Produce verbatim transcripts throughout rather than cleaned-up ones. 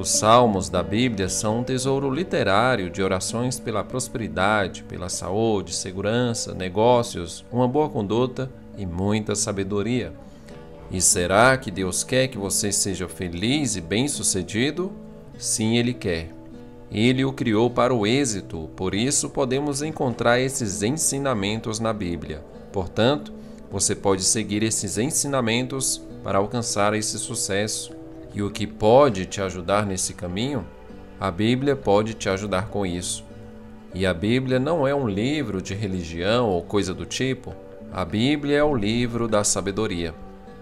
Os salmos da Bíblia são um tesouro literário de orações pela prosperidade, pela saúde, segurança, negócios, uma boa conduta e muita sabedoria. E será que Deus quer que você seja feliz e bem-sucedido? Sim, Ele quer. Ele o criou para o êxito, por isso podemos encontrar esses ensinamentos na Bíblia. Portanto, você pode seguir esses ensinamentos para alcançar esse sucesso. E o que pode te ajudar nesse caminho? A Bíblia pode te ajudar com isso. E a Bíblia não é um livro de religião ou coisa do tipo. A Bíblia é o livro da sabedoria.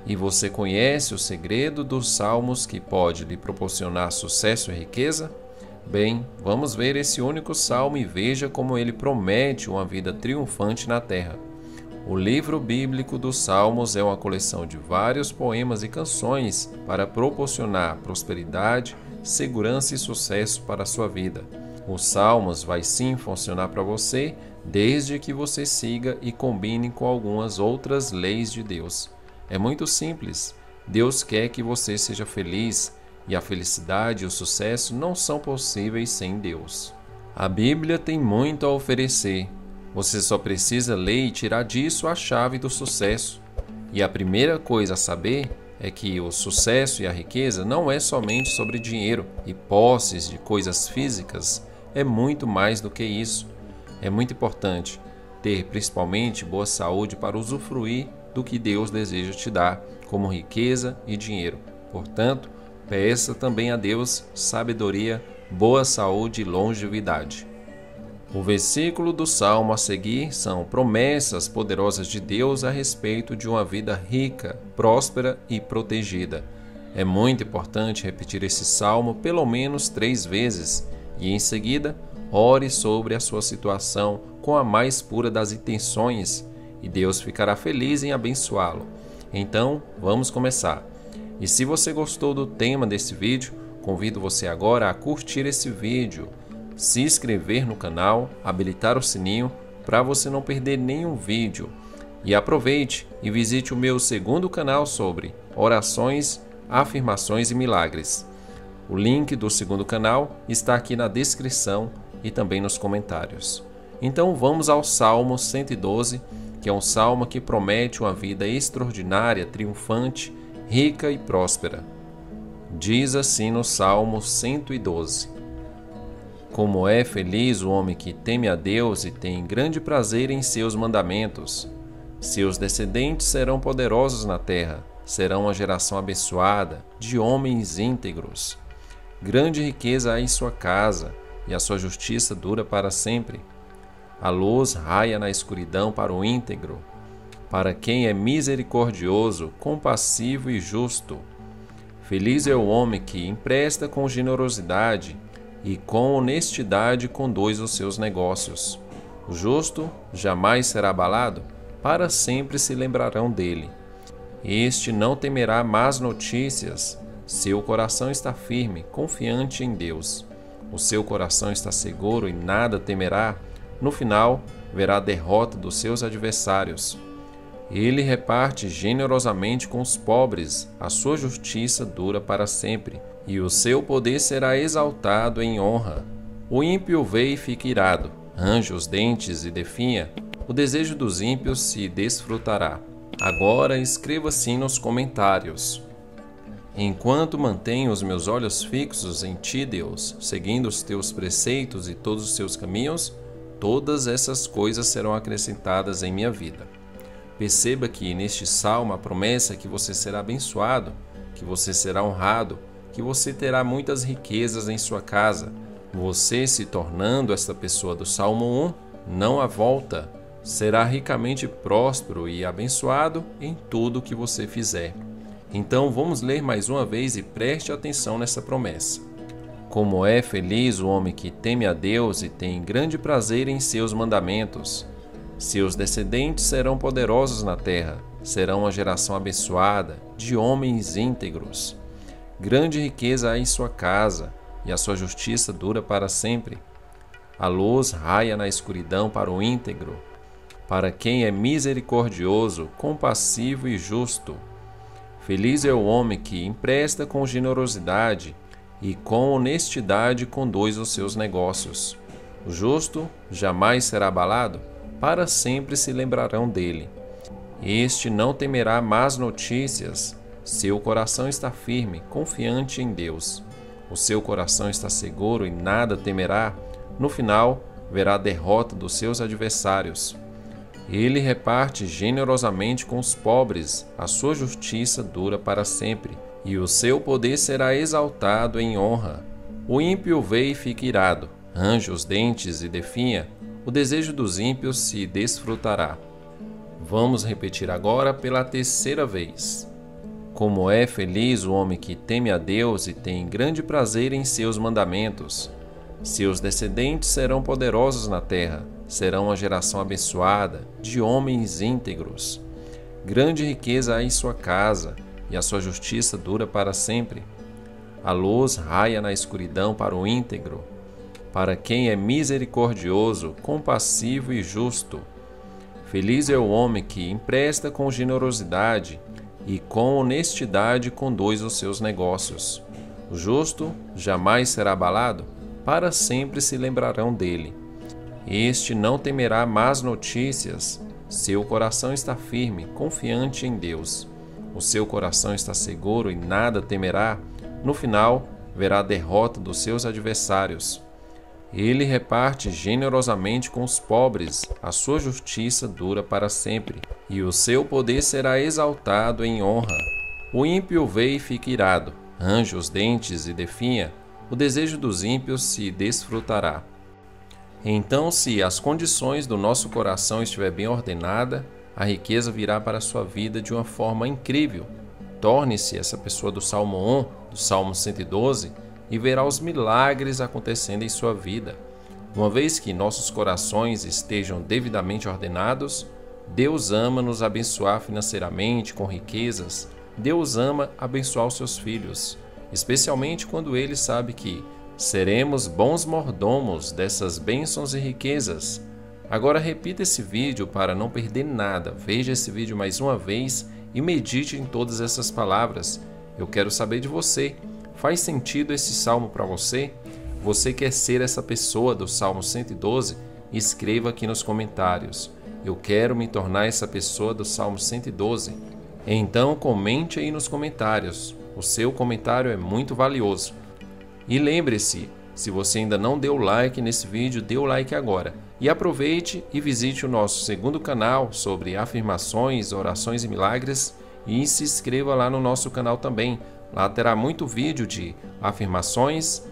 E você conhece o segredo dos salmos que pode lhe proporcionar sucesso e riqueza? Bem, vamos ver esse único salmo e veja como ele promete uma vida triunfante na terra. O livro bíblico dos Salmos é uma coleção de vários poemas e canções para proporcionar prosperidade, segurança e sucesso para a sua vida. Os Salmos vai sim funcionar para você, desde que você siga e combine com algumas outras leis de Deus. É muito simples. Deus quer que você seja feliz, e a felicidade e o sucesso não são possíveis sem Deus. A Bíblia tem muito a oferecer. Você só precisa ler e tirar disso a chave do sucesso. E a primeira coisa a saber é que o sucesso e a riqueza não é somente sobre dinheiro e posses de coisas físicas, é muito mais do que isso. É muito importante ter principalmente boa saúde para usufruir do que Deus deseja te dar, como riqueza e dinheiro. Portanto, peça também a Deus sabedoria, boa saúde e longevidade. O versículo do Salmo a seguir são promessas poderosas de Deus a respeito de uma vida rica, próspera e protegida. É muito importante repetir esse Salmo pelo menos três vezes e, em seguida, ore sobre a sua situação com a mais pura das intenções e Deus ficará feliz em abençoá-lo. Então, vamos começar. E se você gostou do tema desse vídeo, convido você agora a curtir esse vídeo, se inscrever no canal, habilitar o sininho para você não perder nenhum vídeo. E aproveite e visite o meu segundo canal sobre orações, afirmações e milagres. O link do segundo canal está aqui na descrição e também nos comentários. Então vamos ao Salmo cento e doze, que é um salmo que promete uma vida extraordinária, triunfante, rica e próspera. Diz assim no Salmo cento e doze: Como é feliz o homem que teme a Deus e tem grande prazer em seus mandamentos. Seus descendentes serão poderosos na terra, serão uma geração abençoada, de homens íntegros. Grande riqueza há em sua casa, e a sua justiça dura para sempre. A luz raia na escuridão para o íntegro, para quem é misericordioso, compassivo e justo. Feliz é o homem que empresta com generosidade, e com honestidade conduz os seus negócios. O justo jamais será abalado, para sempre se lembrarão dele. Este não temerá más notícias, seu coração está firme, confiante em Deus. O seu coração está seguro e nada temerá, no final verá a derrota dos seus adversários. Ele reparte generosamente com os pobres, a sua justiça dura para sempre, e o seu poder será exaltado em honra. O ímpio vê e fica irado, range os dentes e definha, o desejo dos ímpios se desfrutará. Agora escreva assim nos comentários: enquanto mantenho os meus olhos fixos em ti, Deus, seguindo os teus preceitos e todos os teus caminhos, todas essas coisas serão acrescentadas em minha vida. Perceba que neste salmo a promessa é que você será abençoado, que você será honrado, que você terá muitas riquezas em sua casa. Você, se tornando esta pessoa do Salmo um, não há volta. Será ricamente próspero e abençoado em tudo o que você fizer. Então vamos ler mais uma vez e preste atenção nessa promessa. Como é feliz o homem que teme a Deus e tem grande prazer em seus mandamentos. Seus descendentes serão poderosos na terra, serão uma geração abençoada, de homens íntegros. Grande riqueza há em sua casa, e a sua justiça dura para sempre. A luz raia na escuridão para o íntegro, para quem é misericordioso, compassivo e justo. Feliz é o homem que empresta com generosidade, e com honestidade conduz os seus negócios. O justo jamais será abalado, para sempre se lembrarão dele. Este não temerá más notícias, seu coração está firme, confiante em Deus. O seu coração está seguro e nada temerá, no final verá a derrota dos seus adversários. Ele reparte generosamente com os pobres, a sua justiça dura para sempre, e o seu poder será exaltado em honra. O ímpio vê e fica irado, range os dentes e definha, o desejo dos ímpios se desfrutará. Vamos repetir agora pela terceira vez. Como é feliz o homem que teme a Deus e tem grande prazer em seus mandamentos. Seus descendentes serão poderosos na terra, serão uma geração abençoada, de homens íntegros. Grande riqueza há em sua casa, e a sua justiça dura para sempre. A luz raia na escuridão para o íntegro, para quem é misericordioso, compassivo e justo. Feliz é o homem que empresta com generosidade e com honestidade conduz os seus negócios. O justo jamais será abalado, para sempre se lembrarão dele. Este não temerá más notícias, seu coração está firme, confiante em Deus. O seu coração está seguro e nada temerá, no final verá a derrota dos seus adversários. Ele reparte generosamente com os pobres, a sua justiça dura para sempre, e o seu poder será exaltado em honra. O ímpio vê e fica irado, range os dentes e definha, o desejo dos ímpios se desfrutará. Então, se as condições do nosso coração estiver bem ordenada, a riqueza virá para a sua vida de uma forma incrível. Torne-se essa pessoa do Salmo um, do Salmo cento e doze, e verá os milagres acontecendo em sua vida. Uma vez que nossos corações estejam devidamente ordenados, Deus ama nos abençoar financeiramente com riquezas. Deus ama abençoar os seus filhos, especialmente quando ele sabe que seremos bons mordomos dessas bênçãos e riquezas. Agora repita esse vídeo para não perder nada. Veja esse vídeo mais uma vez e medite em todas essas palavras. Eu quero saber de você. Faz sentido esse salmo para você? Você quer ser essa pessoa do Salmo cento e doze? Escreva aqui nos comentários. Eu quero me tornar essa pessoa do Salmo cento e doze. Então comente aí nos comentários. O seu comentário é muito valioso. E lembre-se, se você ainda não deu like nesse vídeo, dê o like agora. E aproveite e visite o nosso segundo canal sobre afirmações, orações e milagres. E se inscreva lá no nosso canal também. Lá terá muito vídeo de afirmações,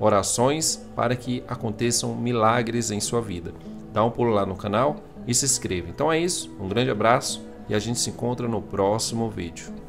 orações para que aconteçam milagres em sua vida. Dá um pulo lá no canal e se inscreva. Então é isso, um grande abraço e a gente se encontra no próximo vídeo.